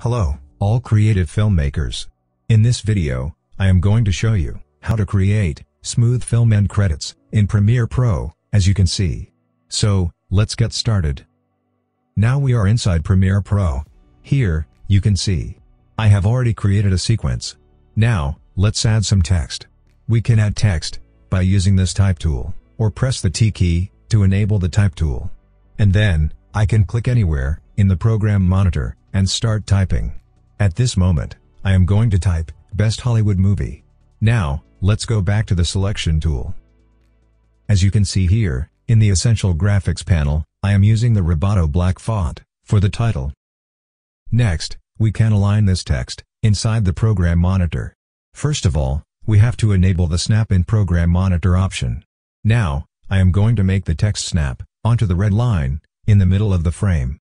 Hello, all creative filmmakers. In this video, I am going to show you how to create smooth film end credits in Premiere Pro, as you can see. So, let's get started. Now we are inside Premiere Pro. Here, you can see I have already created a sequence. Now, let's add some text. We can add text by using this type tool, or press the T key to enable the type tool. And then, I can click anywhere in the program monitor and start typing. At this moment, I am going to type Best Hollywood Movie. Now, let's go back to the selection tool. As you can see here, in the Essential Graphics panel, I am using the Roboto Black font for the title. Next, we can align this text inside the program monitor. First of all, we have to enable the Snap in Program Monitor option. Now, I am going to make the text snap onto the red line in the middle of the frame.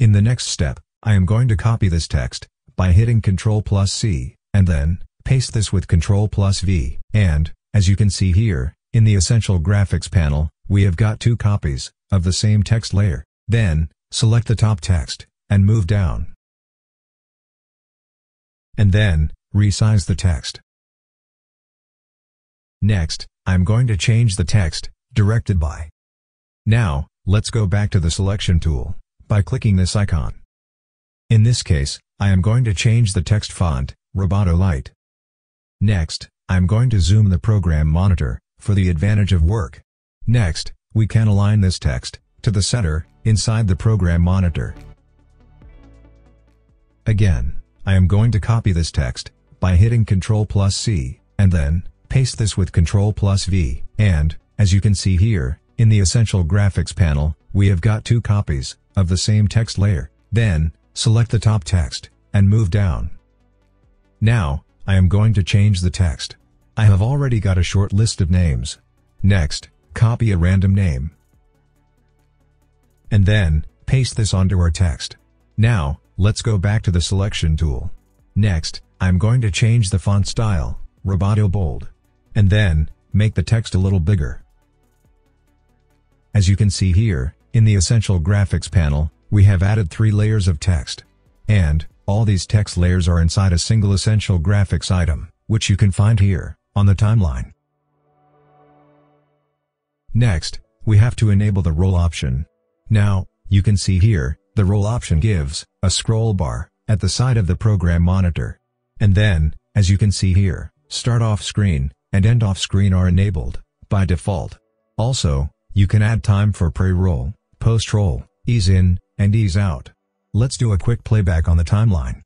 In the next step, I am going to copy this text by hitting Ctrl+C, and then paste this with Ctrl+V. And, as you can see here, in the Essential Graphics panel, we have got two copies of the same text layer. Then, select the top text and move down. And then, resize the text. Next, I'm going to change the text, directed by. Now, let's go back to the selection tool by clicking this icon. In this case, I am going to change the text font, Roboto Light. Next, I'm going to zoom the program monitor for the advantage of work. Next, we can align this text to the center inside the program monitor. Again, I am going to copy this text by hitting Ctrl+C, and then paste this with Ctrl+V. And, as you can see here, in the Essential Graphics panel, we have got two copies of the same text layer. Then, select the top text and move down. Now, I am going to change the text. I have already got a short list of names. Next, copy a random name. And then, paste this onto our text. Now, let's go back to the selection tool. Next, I'm going to change the font style, Roboto Bold. And then, make the text a little bigger. As you can see here, in the Essential Graphics panel, we have added three layers of text. And, all these text layers are inside a single Essential Graphics item, which you can find here, on the timeline. Next, we have to enable the Roll option. Now, you can see here, the Roll option gives a scroll bar at the side of the program monitor. And then, as you can see here, Start Off Screen and End Off Screen are enabled by default. Also, you can add time for pre-roll, post-roll, ease in, and ease out. Let's do a quick playback on the timeline.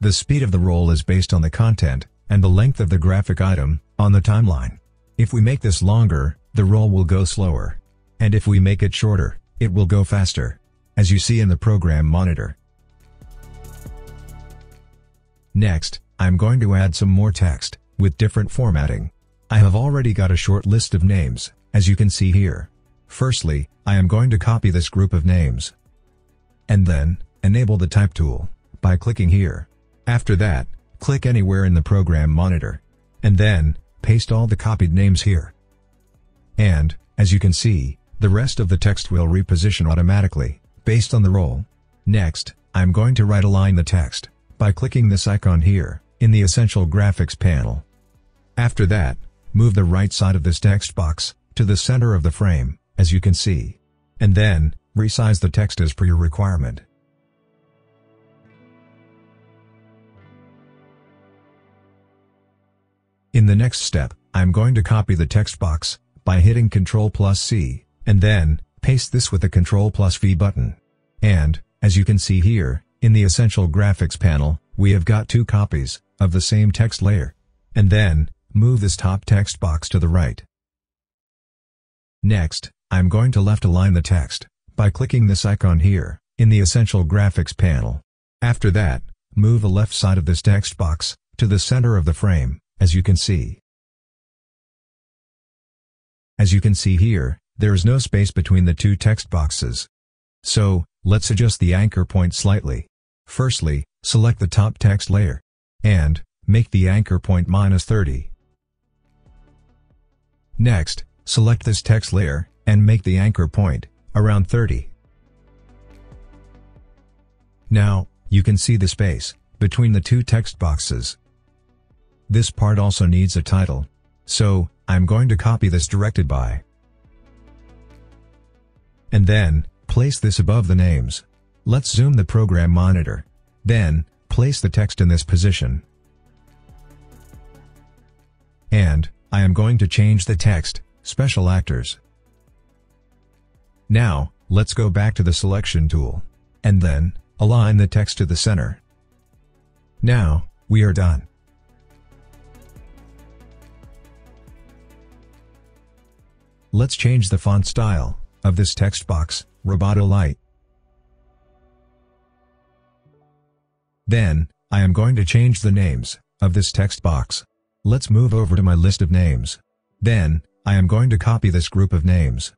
The speed of the roll is based on the content and the length of the graphic item on the timeline. If we make this longer, the roll will go slower. And if we make it shorter, it will go faster, as you see in the program monitor. Next, I'm going to add some more text with different formatting. I have already got a short list of names, as you can see here. Firstly, I am going to copy this group of names. And then, enable the type tool by clicking here. After that, click anywhere in the program monitor. And then, paste all the copied names here. And, as you can see, the rest of the text will reposition automatically, based on the roll. Next, I'm going to right-align the text by clicking this icon here, in the Essential Graphics panel. After that, move the right side of this text box to the center of the frame, as you can see. And then, resize the text as per your requirement. In the next step, I'm going to copy the text box by hitting Ctrl+C, and then, paste this with the Ctrl+V button. And, as you can see here, in the Essential Graphics panel, we have got two copies of the same text layer. And then, move this top text box to the right. Next, I'm going to left align the text by clicking this icon here, in the Essential Graphics panel. After that, move the left side of this text box to the center of the frame, as you can see. As you can see here, there is no space between the two text boxes. So, let's adjust the anchor point slightly. Firstly, select the top text layer. And, make the anchor point -30. Next, select this text layer and make the anchor point around 30. Now, you can see the space between the two text boxes. This part also needs a title, so I'm going to copy this directed by, and then place this above the names. Let's zoom the program monitor. Then, place the text in this position. And, I am going to change the text, Special Actors. Now, let's go back to the Selection tool. And then, align the text to the center. Now, we are done. Let's change the font style of this text box, Roboto Light. Then, I am going to change the names of this text box. Let's move over to my list of names. Then, I am going to copy this group of names.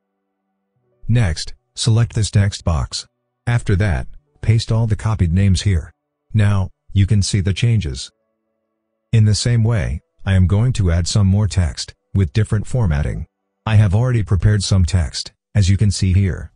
Next, select this text box. After that, paste all the copied names here. Now, you can see the changes. In the same way, I am going to add some more text with different formatting. I have already prepared some text, as you can see here.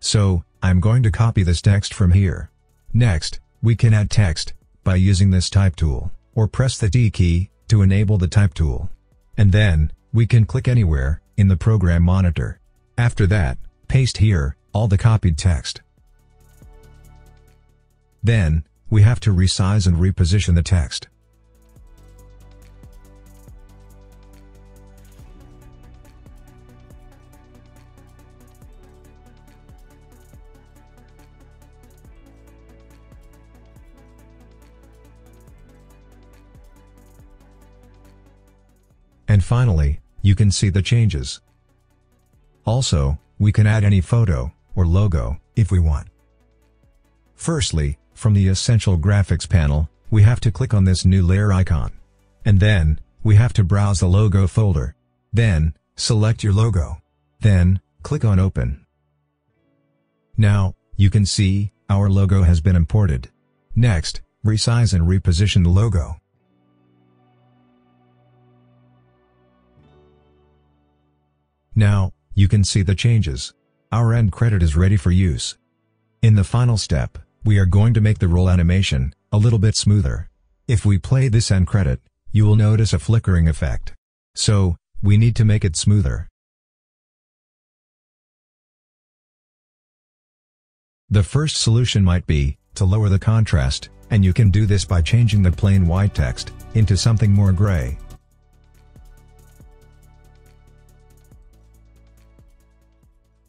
So, I'm going to copy this text from here. Next, we can add text by using this type tool, or press the D key to enable the type tool. And then, we can click anywhere in the program monitor. After that, paste here all the copied text. Then, we have to resize and reposition the text. And finally, you can see the changes. Also, we can add any photo or logo if we want. Firstly, from the Essential Graphics panel, we have to click on this new layer icon. And then, we have to browse the logo folder. Then, select your logo. Then, click on Open. Now, you can see our logo has been imported. Next, resize and reposition the logo. Now, you can see the changes. Our end credit is ready for use. In the final step, we are going to make the roll animation a little bit smoother. If we play this end credit, you will notice a flickering effect. So, we need to make it smoother. The first solution might be to lower the contrast, and you can do this by changing the plain white text into something more gray.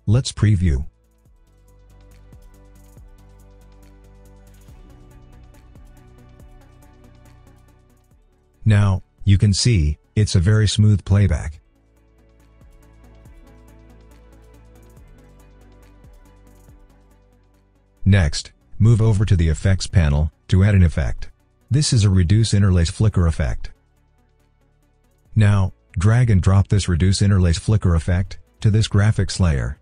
Let's preview. Now, you can see, it's a very smooth playback. Next, move over to the effects panel to add an effect. This is a reduce interlace flicker effect. Now, drag and drop this reduce interlace flicker effect to this graphics layer.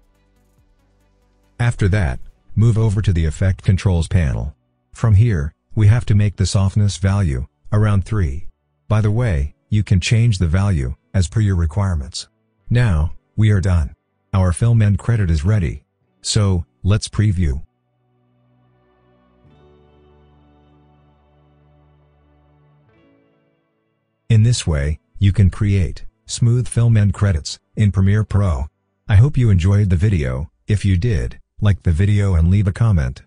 After that, move over to the Effect Controls panel. From here, we have to make the softness value around 3. By the way, you can change the value as per your requirements. Now, we are done. Our film end credit is ready. So, let's preview. In this way, you can create smooth film end credits in Premiere Pro. I hope you enjoyed the video. If you did, like the video and leave a comment.